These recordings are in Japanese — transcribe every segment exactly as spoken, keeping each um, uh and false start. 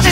話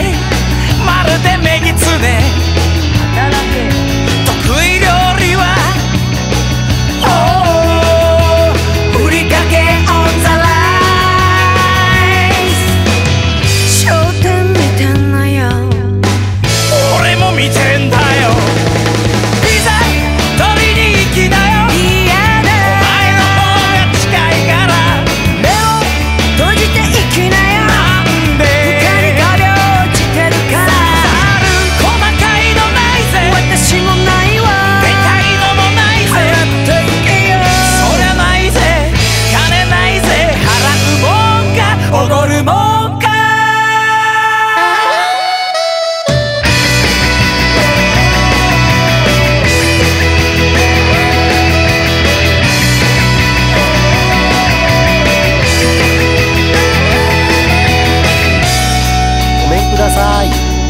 い、まるで目につね。得意料理はほうふりかけオンザライス。笑点見てんのよ、俺も見てんだよ。ピザ取りに行きなよ、嫌だ、お前の方が近いから。目を閉じて行きなよ、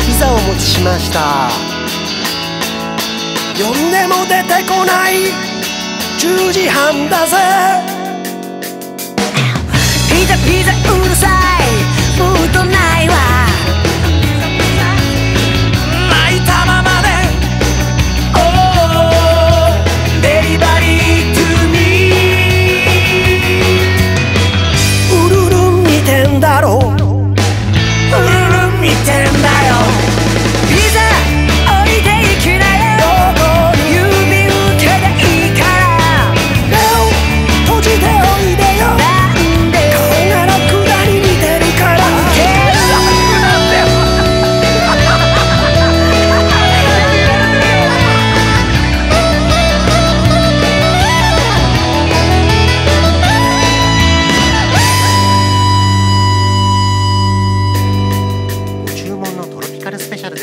ピザをお持ちしました。呼んでも出てこない、じゅうじはんだぜ。ピザピザうるさい、ムードないわ。泣いたままで「Ohデリバリートゥミー」。うるるん見てんだろう、見てんだよ。ピザ降りていきなよ、どこに指受けでいいから。目を閉じておいでよ、なんで顔がろくだに似てるから。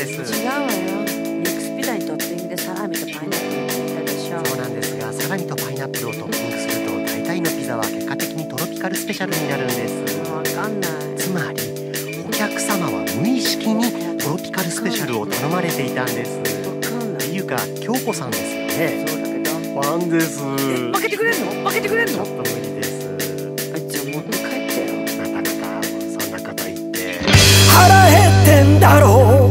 腹減ってんだろう。